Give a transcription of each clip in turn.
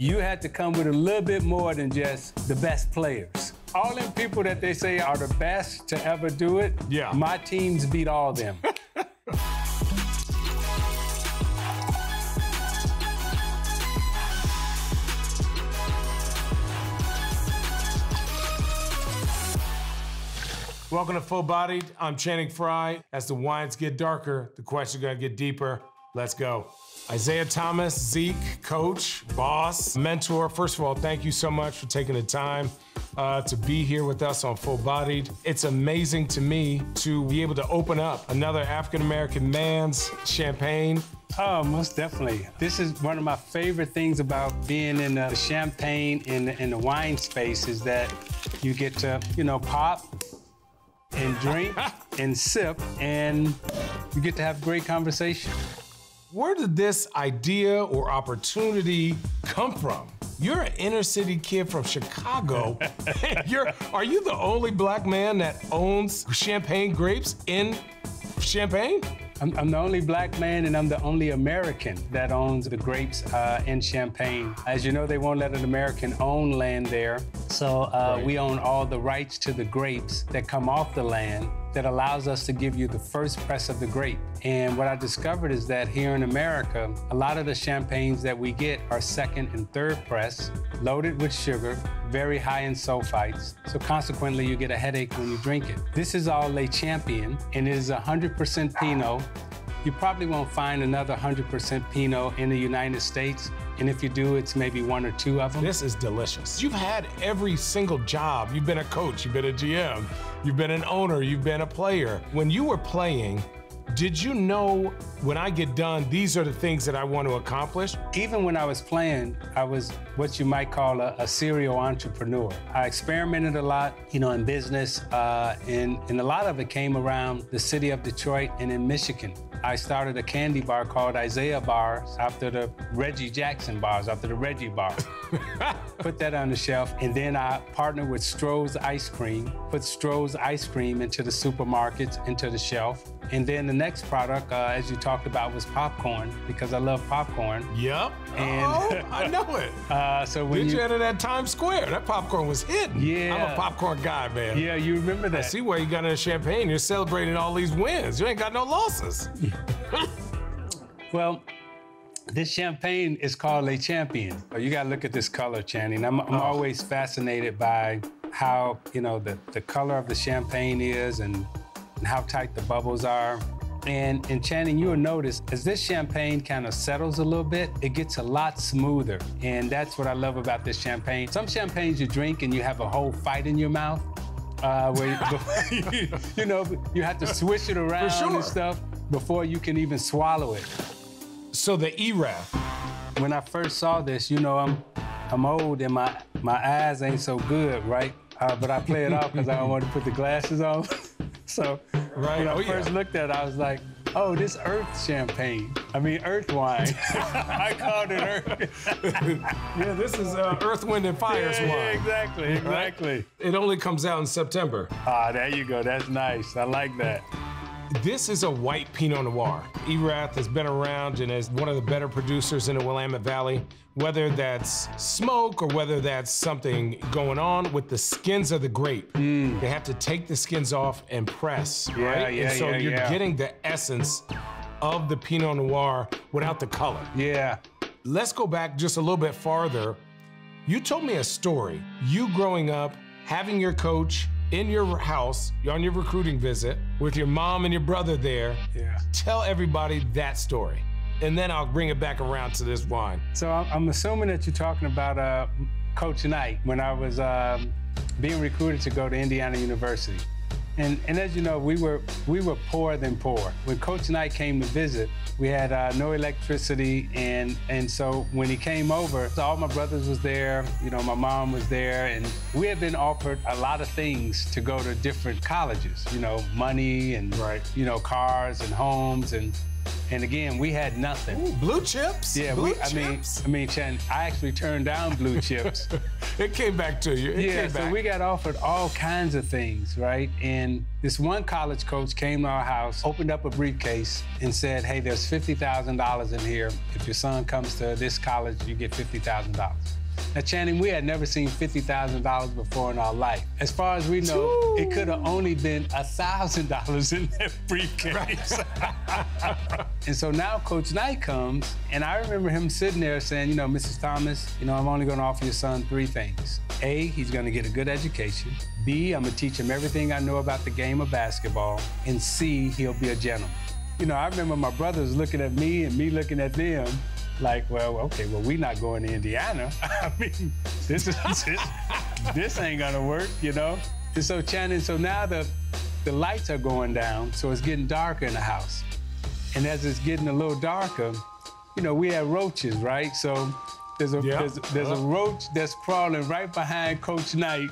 you had to come with a little bit more than just the best players. All them people that they say are the best to ever do it, yeah, my teams beat all them. Welcome to Full Bodied. I'm Channing Frye. As the wines get darker, the questions gotta get deeper. Let's go. Isiah Thomas, Zeke, coach, boss, mentor. First of all, thank you so much for taking the time to be here with us on Full Bodied. It's amazing to me to be able to open up another African-American man's champagne. Oh, most definitely. This is one of my favorite things about being in the champagne, in the wine space, is that you get to, you know, pop and drink and sip, and you get to have great conversation. Where did this idea or opportunity come from? You're an inner city kid from Chicago. Are you the only black man that owns champagne grapes in Champaign? I'm the only black man, and I'm the only American that owns the grapes in Champaign. As you know, they won't let an American own land there. So we own all the rights to the grapes that come off the land that allows us to give you the first press of the grape. And what I discovered is that here in America, a lot of the champagnes that we get are second and third press, loaded with sugar, very high in sulfites. So consequently, you get a headache when you drink it. This is all Le Champion, and it is 100% Pinot. You probably won't find another 100% Pinot in the United States. And if you do, it's maybe one or two of them. This is delicious. You've had every single job. You've been a coach, you've been a GM, you've been an owner, you've been a player. When you were playing, did you know, when I get done, these are the things that I want to accomplish? Even when I was playing, I was what you might call a serial entrepreneur. I experimented a lot, you know, in business, and a lot of it came around the city of Detroit and in Michigan. I started a candy bar called Isaiah Bars after the Reggie Bar. Put that on the shelf, and then I partnered with Stroh's Ice Cream, put Stroh's Ice Cream into the supermarkets, into the shelf. And then the next product, as you talked about, was popcorn, because I love popcorn. Yep. And I know it. So when you enter that Times Square, that popcorn was hidden. Yeah. I'm a popcorn guy, man. Yeah, you remember that. I see why you got into champagne. You're celebrating all these wins. You ain't got no losses. Well, this champagne is called Le Champion. You got to look at this color, Channing. I'm always fascinated by how, you know, the color of the champagne is, and how tight the bubbles are. And Channing, you will notice, as this champagne kind of settles a little bit, it gets a lot smoother. And that's what I love about this champagne. Some champagnes you drink and you have a whole fight in your mouth, where you know, you have to swish it around and stuff before you can even swallow it. So the Erath. When I first saw this, you know, I'm old and my eyes ain't so good, right? But I play it off because I don't want to put the glasses on. So when I first looked at it, I was like, oh, this Earth champagne. I mean, Earth wine. I called it Earth. Yeah, this is Earth, Wind, and Fire's wine. Yeah, exactly. It only comes out in September. Ah, there you go. That's nice. I like that. This is a white Pinot Noir. Erath has been around and is one of the better producers in the Willamette Valley, whether that's smoke or whether that's something going on with the skins of the grape. They have to take the skins off and press, right? And so you're getting the essence of the Pinot Noir without the color. Yeah. Let's go back just a little bit farther. You told me a story. You growing up, having your coach in your house, you're on your recruiting visit with your mom and your brother there. Yeah. Tell everybody that story, and then I'll bring it back around to this wine. So I'm assuming that you're talking about Coach Knight, when I was being recruited to go to Indiana University. And as you know, we were poorer than poor. When Coach Knight came to visit, we had no electricity, and so when he came over, all my brothers was there, you know, my mom was there, and we had been offered a lot of things to go to different colleges, you know, money and, you know, cars and homes, and And again, we had nothing. Ooh, blue chips? Yeah, blue chips. I mean, Chan, I actually turned down blue chips. It came back to you. It came back. So we got offered all kinds of things, right? And this one college coach came to our house, opened up a briefcase, and said, hey, there's $50,000 in here. If your son comes to this college, you get $50,000. Now, Channing, we had never seen $50,000 before in our life. As far as we know, ooh, it could have only been $1,000 in that briefcase. Right. And so now Coach Knight comes, and I remember him sitting there saying, you know, Mrs. Thomas, you know, I'm only going to offer your son three things. A, he's going to get a good education. B, I'm going to teach him everything I know about the game of basketball. And C, he'll be a gentleman. You know, I remember my brothers looking at me and me looking at them, like, well, okay, well, we're not going to Indiana. I mean, this ain't gonna work, you know? And so, Channing, so now the lights are going down, so it's getting darker in the house. And as it's getting a little darker, you know, we have roaches, right? So there's a roach that's crawling right behind Coach Knight.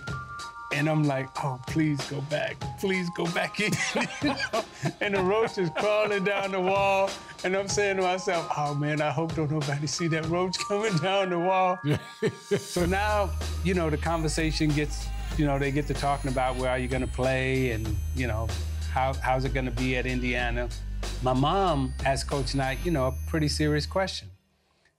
And I'm like, oh, please go back in. You know? And the roach is crawling down the wall. And I'm saying to myself, oh man, I hope don't nobody see that roach coming down the wall. So now, you know, the conversation gets, you know, they get to talking about where are you gonna play and, you know, how's it gonna be at Indiana? My mom asked Coach Knight, you know, a pretty serious question.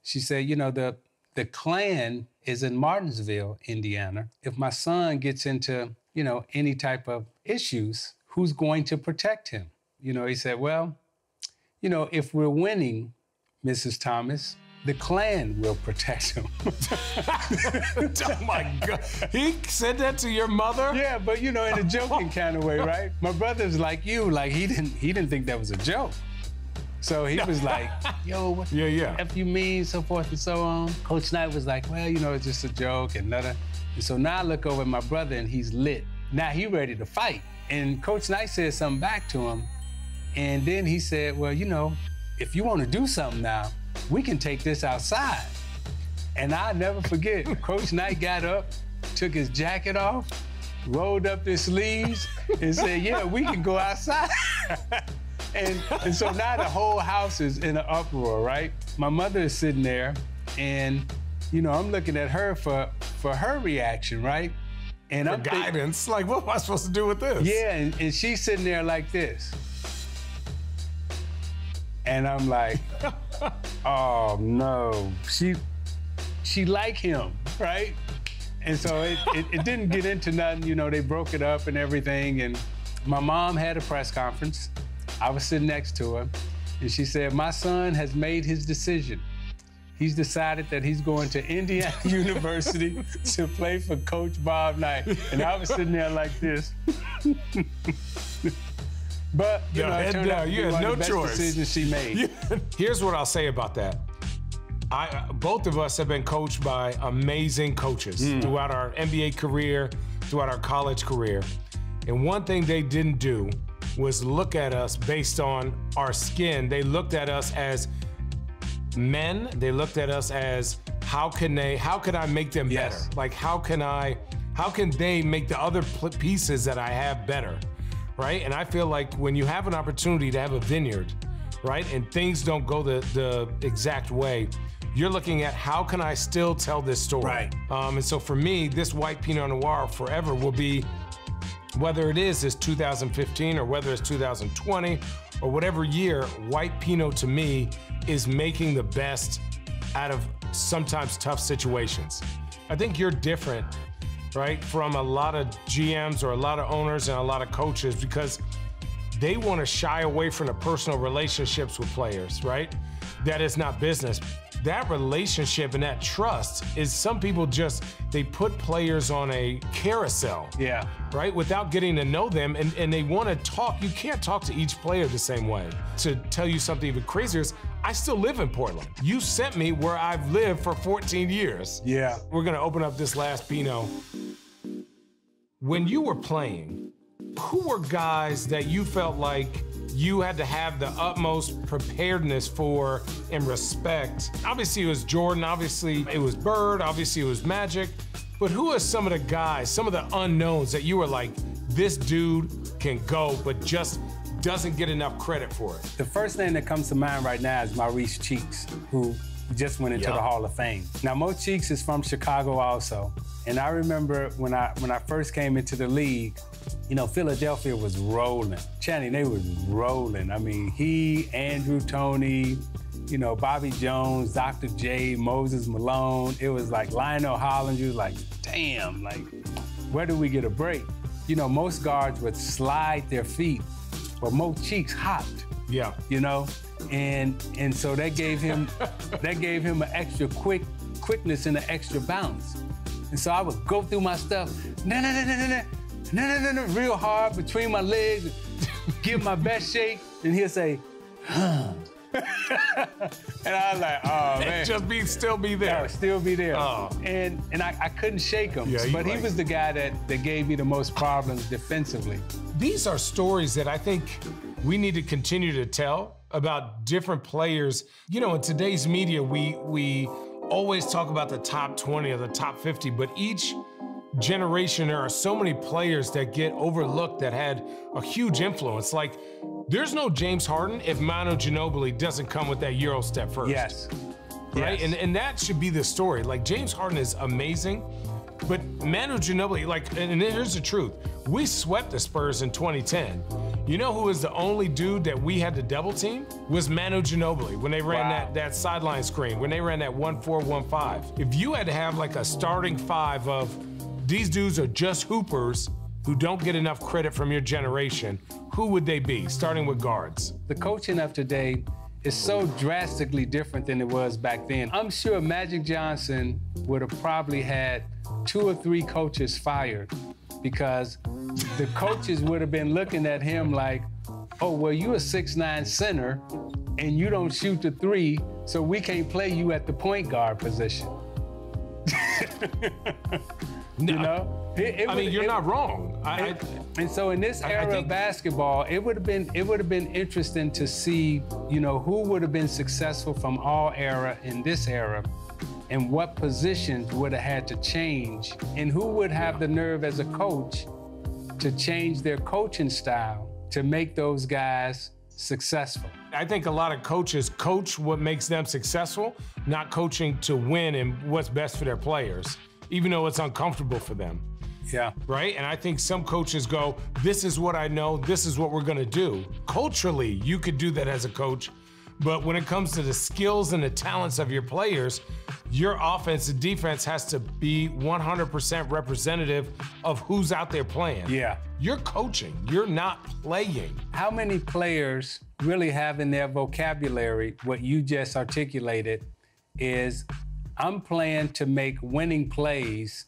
She said, you know, the Klan is in Martinsville, Indiana. If my son gets into, you know, any type of issues, who's going to protect him? You know, he said, well, you know, if we're winning, Mrs. Thomas, the Klan will protect him. Oh my God. He said that to your mother? Yeah, but you know, in a joking kind of way, right? My brother's like you, like he didn't think that was a joke. So he was like, yo, what the F you mean, so forth and so on. Coach Knight was like, well, you know, it's just a joke and nothing. And so now I look over at my brother and he's lit. Now he ready to fight. And Coach Knight said something back to him. And then he said, well, you know, if you want to do something now, we can take this outside. And I'll never forget, Coach Knight got up, took his jacket off, rolled up his sleeves, and said, yeah, we can go outside. And so now the whole house is in an uproar, right? My mother is sitting there, and, you know, I'm looking at her for her reaction, right? And I'm guidance, like, what am I supposed to do with this? Yeah, and she's sitting there like this. And I'm like, oh, no, she like him, right? And so it didn't get into nothing. You know, they broke it up and everything. And my mom had a press conference. I was sitting next to her, and she said, my son has made his decision. He's decided that he's going to Indiana University to play for Coach Bob Knight. And I was sitting there like this. But, you know, it turned out to be one of the best decisions she made. Here's what I'll say about that. Both of us have been coached by amazing coaches throughout our NBA career, throughout our college career. And one thing they didn't do was look at us based on our skin. They looked at us as men. They looked at us as how can I make them better? Like how can they make the other pieces that I have better, right? And I feel like when you have an opportunity to have a vineyard, right? And things don't go the exact way, you're looking at how can I still tell this story? Right. And so for me, this white Pinot Noir forever will be, whether it is 2015 or whether it's 2020 or whatever year, white Pinot to me is making the best out of sometimes tough situations. I think you're different, right, from a lot of GMs or a lot of owners and a lot of coaches because they want to shy away from the personal relationships with players, right? That is not business. That relationship and that trust is some people just, they put players on a carousel, right? Without getting to know them and they want to talk. You can't talk to each player the same way. To tell you something even crazier is I still live in Portland. You sent me where I've lived for 14 years. Yeah. We're going to open up this last Pinot. When you were playing, who were guys that you felt like you had to have the utmost preparedness for and respect? Obviously it was Jordan, obviously it was Bird, obviously it was Magic, but who are some of the guys, some of the unknowns that you were like, this dude can go, but just doesn't get enough credit for it. The first name that comes to mind right now is Maurice Cheeks, who just went into the Hall of Fame. Now, Mo Cheeks is from Chicago also. And I remember when I first came into the league, you know, Philadelphia was rolling. Channing, they was rolling. I mean, he, Andrew Toney, you know, Bobby Jones, Dr. J, Moses Malone. It was like Lionel Hollins. You was like, damn, like, where do we get a break? You know, most guards would slide their feet, but Mo Cheeks hopped. Yeah. You know? And so that gave him an extra quickness and an extra bounce. And so I would go through my stuff, real hard between my legs, give my best shake, and he'll say, huh. And I was like, oh man. Just still be there. Yeah, still be there. Oh. And I couldn't shake him, yeah, but he was the guy that gave me the most problems defensively. These are stories that I think we need to continue to tell about different players. You know, in today's media, we always talk about the top 20 or the top 50, but each generation, there are so many players that get overlooked that had a huge influence. Like, there's no James Harden if Manu Ginobili doesn't come with that Euro step first. Yes. Right? Yes. And that should be the story. Like, James Harden is amazing, but Manu Ginobili, like, and here's the truth, we swept the Spurs in 2010. You know who was the only dude that we had to double team? Was Manu Ginobili when they ran that sideline screen, when they ran that 1-4-1-5. If you had to have like a starting five of these dudes are just hoopers who don't get enough credit from your generation, who would they be, starting with guards? The coaching of today is so drastically different than it was back then. I'm sure Magic Johnson would have probably had 2 or 3 coaches fired because the coaches would have been looking at him like, oh, well, you're a 6'9" center and you don't shoot the three, so we can't play you at the point guard position. No. You know? I mean, you're not wrong. And so in this era of basketball, it would have been interesting to see, you know, who would have been successful from all era in this era, and what positions would have had to change, and who would have the nerve as a coach to change their coaching style to make those guys successful. I think a lot of coaches coach what makes them successful, not coaching to win and what's best for their players, even though it's uncomfortable for them. Yeah. Right? And I think some coaches go, this is what I know, this is what we're gonna do. Culturally, you could do that as a coach, but when it comes to the skills and the talents of your players, your offense and defense has to be 100% representative of who's out there playing. Yeah. You're coaching, you're not playing. How many players really have in their vocabulary what you just articulated is, I'm playing to make winning plays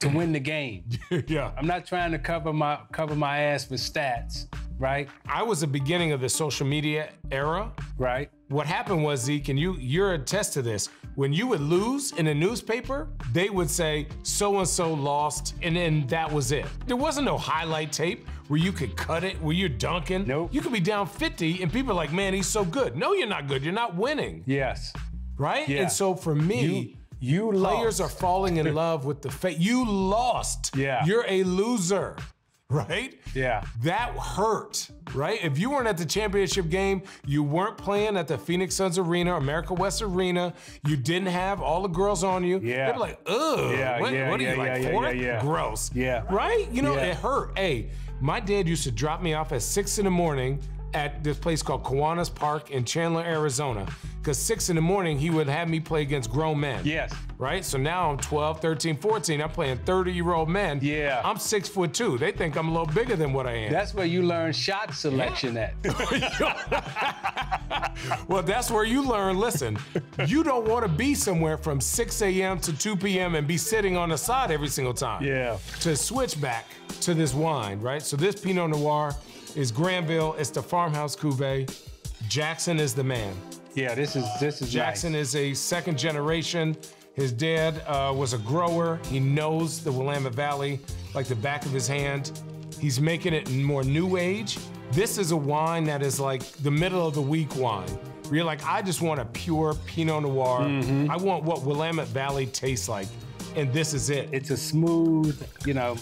to win the game. Yeah. I'm not trying to cover my ass with stats, right? I was the beginning of the social media era. Right. What happened was, Zeke, and you're a test to this, when you would lose in a newspaper, they would say, so-and-so lost, and then that was it. There wasn't no highlight tape where you could cut it, where you're dunking. Nope. You could be down 50, and people are like, man, he's so good. No, you're not good, you're not winning. Yes. Right? Yeah. And so for me, you players lost. Are falling in love with the fate. You lost. Yeah. You're a loser, right? Yeah. That hurt, right? If you weren't at the championship game, you weren't playing at the Phoenix Suns Arena, America West Arena, you didn't have all the girls on you. Yeah. They'd be like, ugh, yeah, what are you, like fourth? Yeah, yeah. Gross. Yeah. Right? You know, it hurt. Hey, my dad used to drop me off at 6 in the morning at this place called Kiwanis Park in Chandler, Arizona. Because 6 in the morning, he would have me play against grown men. Yes. Right? So now I'm 12, 13, 14. I'm playing 30-year-old men. Yeah. I'm 6'2". They think I'm a little bigger than what I am. That's where you learn shot selection at. Well, that's where you learn, listen, you don't want to be somewhere from 6 a.m. to 2 p.m. and be sitting on the side every single time. Yeah. To switch back to this wine, right? So this Pinot Noir is Granville, it's the Farmhouse Cuvée. Jackson is the man. Yeah, this is Jackson nice. Is a second generation. His dad was a grower. He knows the Willamette Valley like the back of his hand. He's making it more new age. This is a wine that is like the middle of the week wine. Where you're like, I just want a pure Pinot Noir. Mm-hmm. I want what Willamette Valley tastes like, and this is it. It's a smooth, you know,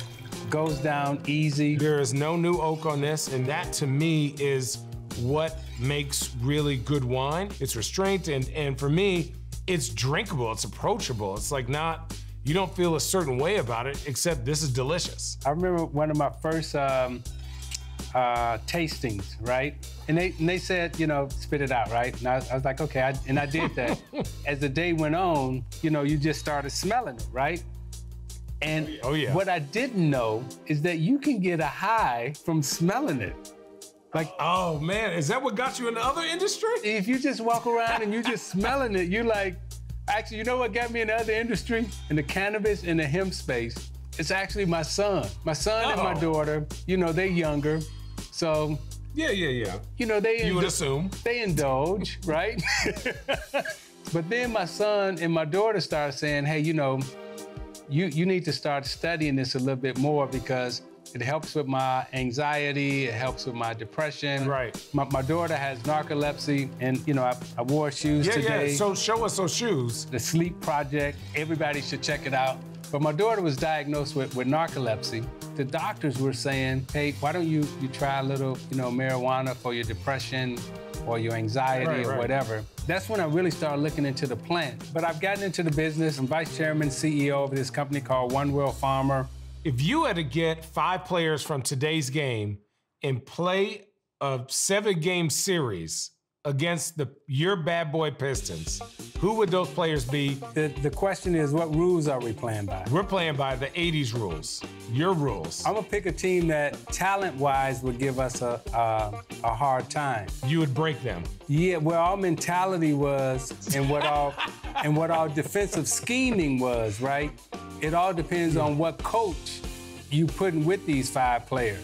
goes down easy. There is no new oak on this, and that to me is what makes really good wine. It's restraint, and for me, it's drinkable, it's approachable. It's like not, you don't feel a certain way about it, except this is delicious. I remember one of my first tastings, right? And they said, you know, spit it out, right? And I was like, okay, and I did that. As the day went on, you know, you just started smelling it, right? And oh, yeah. What I didn't know is that you can get a high from smelling it. Like, oh man, is that what got you in the other industry? If you just walk around and you're just smelling it, you're like, actually, you know what got me in the other industry? In the cannabis and the hemp space, it's actually my son. My son and my daughter, you know, they're younger, so. Yeah. You know, you would assume. They indulge, right? But then my son and my daughter started saying, hey, you know, you need to start studying this a little bit more because it helps with my anxiety, it helps with my depression. Right. My daughter has narcolepsy, and you know, I wore shoes today. Yeah, so show us those shoes. The Sleep Project, everybody should check it out. But my daughter was diagnosed with narcolepsy. The doctors were saying, hey, why don't you try a little, you know, marijuana for your depression or your anxiety or whatever. That's when I really started looking into the plant. But I've gotten into the business. I'm vice chairman, CEO of this company called One World Farmer. If you had to get 5 players from today's game and play a 7-game series against your bad boy Pistons, who would those players be? The question is, what rules are we playing by? We're playing by the 80s rules, your rules. I'm gonna pick a team that talent-wise would give us a hard time. You would break them? Yeah, where our mentality was and what our, and what our defensive scheming was, right? It all depends on what coach you putting with these 5 players.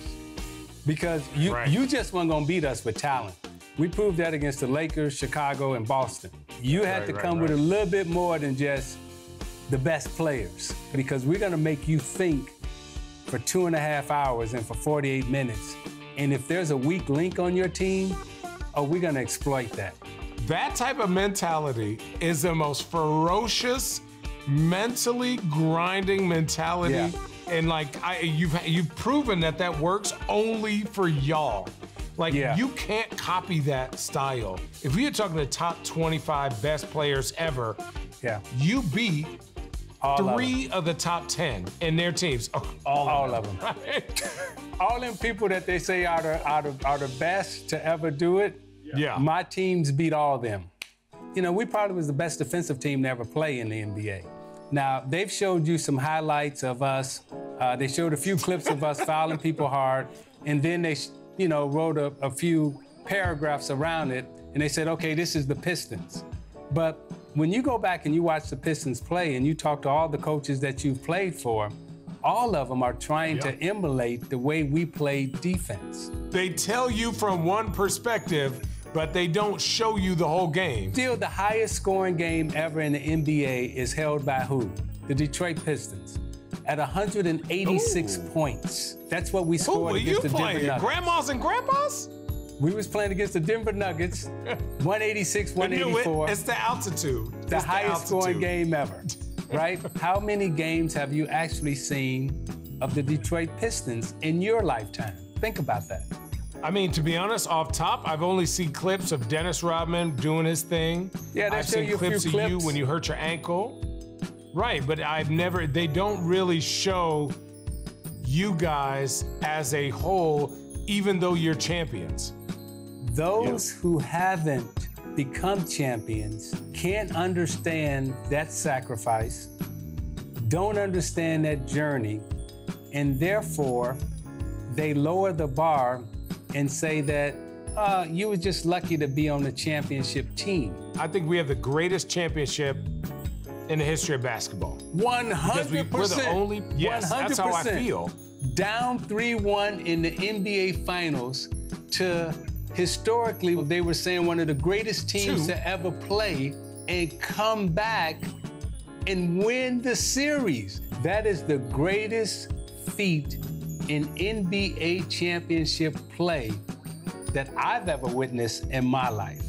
Because you just weren't gonna beat us with talent. We proved that against the Lakers, Chicago, and Boston. You had to come with a little bit more than just the best players, because we're gonna make you think for 2.5 hours and for 48 minutes. And if there's a weak link on your team, oh, we're gonna exploit that. That type of mentality is the most ferocious, mentally grinding mentality, and like you've proven that that works only for y'all. Like you can't copy that style. If we were talking the top 25 best players ever, you beat all 3 of the top 10 in their teams. All of them. Right? All them people that they say are the best to ever do it. Yeah. My teams beat all of them. You know, we probably was the best defensive team to ever play in the NBA. Now, they've showed you some highlights of us. They showed a few clips of us fouling people hard, and then they, you know, wrote a few paragraphs around it, and they said, okay, this is the Pistons. But when you go back and you watch the Pistons play and you talk to all the coaches that you've played for, all of them are trying to emulate the way we played defense. They tell you from one perspective, but they don't show you the whole game. Still, the highest scoring game ever in the NBA is held by who? The Detroit Pistons. At 186 points. That's what we scored against the Denver Nuggets. Grandmas and grandpas? We was playing against the Denver Nuggets, 186, 184. It's the altitude. The highest scoring game ever, right? How many games have you actually seen of the Detroit Pistons in your lifetime? Think about that. I mean, to be honest, off top, I've only seen clips of Dennis Rodman doing his thing. Yeah, I've seen clips of you when you hurt your ankle. Right, but I've never, they don't really show you guys as a whole, even though you're champions. Those who haven't become champions can't understand that sacrifice, don't understand that journey, and therefore, they lower the bar and say that you were just lucky to be on the championship team. I think we have the greatest championship in the history of basketball. 100%. We're the only, yes, 100%. That's how I feel. Down 3-1 in the NBA Finals to, historically, they were saying one of the greatest teams to ever play, and come back and win the series. That is the greatest feat in NBA championship play that I've ever witnessed in my life.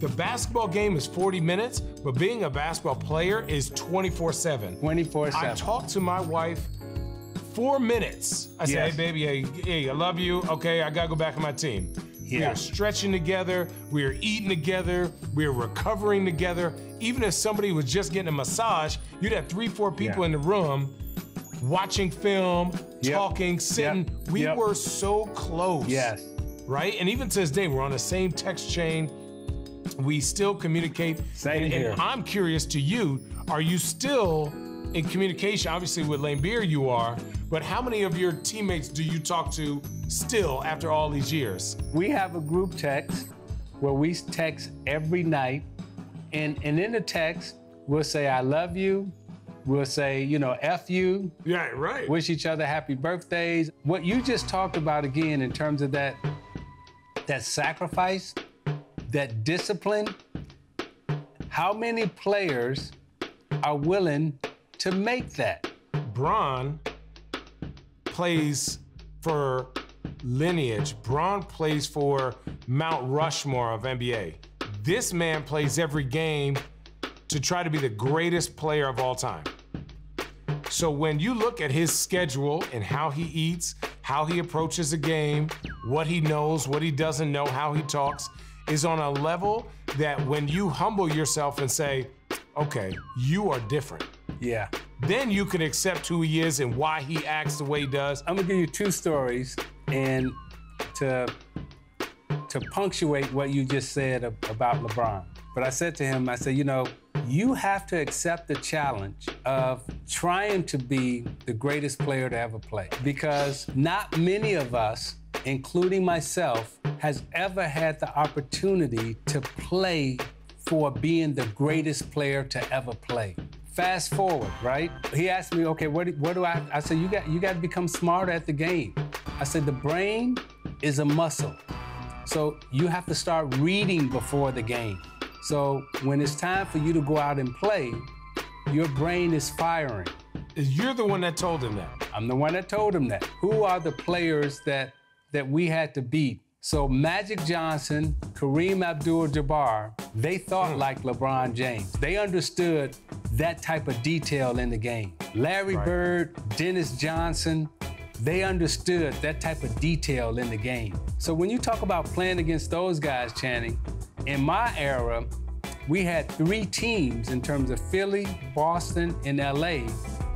The basketball game is 40 minutes, but being a basketball player is 24/7. I talk to my wife 4 minutes. I said, hey, baby, hey, I love you. Okay, I gotta go back to my team. We are stretching together, we are eating together, we are recovering together. Even if somebody was just getting a massage, you'd have 3 or 4 people in the room watching film, talking, sitting. We were so close. Yes. Right? And even to this day, we're on the same text chain. We still communicate. Same here. And I'm curious to you, are you still in communication? Obviously with Lane Beer you are, but how many of your teammates do you talk to still after all these years? We have a group text where we text every night, and in the text, we'll say, I love you. We'll say, you know, F you. Yeah, right. Wish each other happy birthdays. What you just talked about again in terms of that sacrifice, that discipline, how many players are willing to make that? Bron plays for lineage. Bron plays for Mount Rushmore of NBA. This man plays every game to try to be the greatest player of all time. So when you look at his schedule and how he eats, how he approaches a game, what he knows, what he doesn't know, how he talks, is on a level that when you humble yourself and say, okay, you are different. Yeah. Then you can accept who he is and why he acts the way he does. I'm gonna give you 2 stories, and to punctuate what you just said about LeBron. But I said to him, I said, you know, you have to accept the challenge of trying to be the greatest player to ever play, because not many of us, including myself, has ever had the opportunity to play for being the greatest player to ever play. Fast forward, right? He asked me, okay, what do I said, you got to become smarter at the game. I said, the brain is a muscle. So you have to start reading before the game. So when it's time for you to go out and play, your brain is firing. You're the one that told him that. I'm the one that told him that. Who are the players that we had to beat? So Magic Johnson, Kareem Abdul-Jabbar, they thought like LeBron James. They understood that type of detail in the game. Larry Bird, Dennis Johnson, they understood that type of detail in the game. So when you talk about playing against those guys, Channing, in my era, we had 3 teams in terms of Philly, Boston, and LA,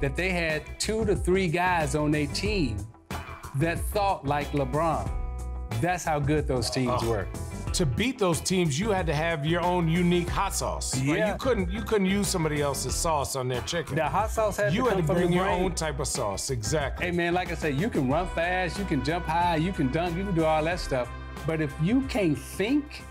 that they had 2 to 3 guys on their team that thought like LeBron. That's how good those teams were. To beat those teams, you had to have your own unique hot sauce. Yeah. Like you couldn't use somebody else's sauce on their chicken. The hot sauce had to come from the brain. You had to bring your own type of sauce, exactly. Hey man, like I said, you can run fast, you can jump high, you can dunk, you can do all that stuff. But if you can't think,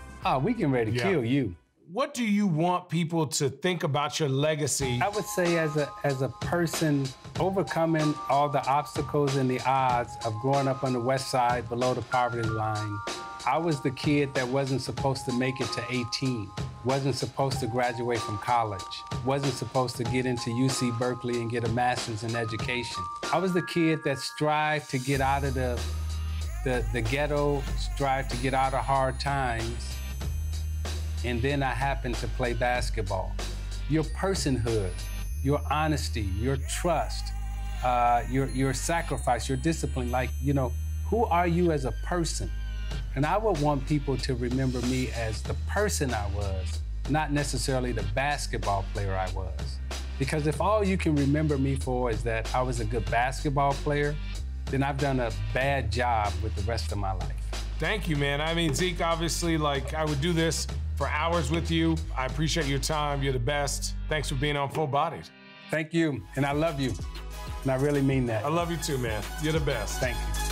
we getting ready to kill you. What do you want people to think about your legacy? I would say as a person, overcoming all the obstacles and the odds of growing up on the West Side below the poverty line. I was the kid that wasn't supposed to make it to 18, wasn't supposed to graduate from college, wasn't supposed to get into UC Berkeley and get a master's in education. I was the kid that strived to get out of the ghetto, strived to get out of hard times, and then I happened to play basketball. Your personhood, your honesty, your trust, your sacrifice, your discipline, like, you know, who are you as a person? And I would want people to remember me as the person I was, not necessarily the basketball player I was. Because if all you can remember me for is that I was a good basketball player, then I've done a bad job with the rest of my life. Thank you, man. I mean, Zeke, obviously, like, I would do this for hours with you. I appreciate your time. You're the best. Thanks for being on Full Bodied. Thank you, and I love you, and I really mean that. I love you too, man. You're the best. Thank you.